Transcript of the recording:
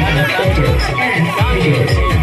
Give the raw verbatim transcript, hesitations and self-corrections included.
recording of photos and videos.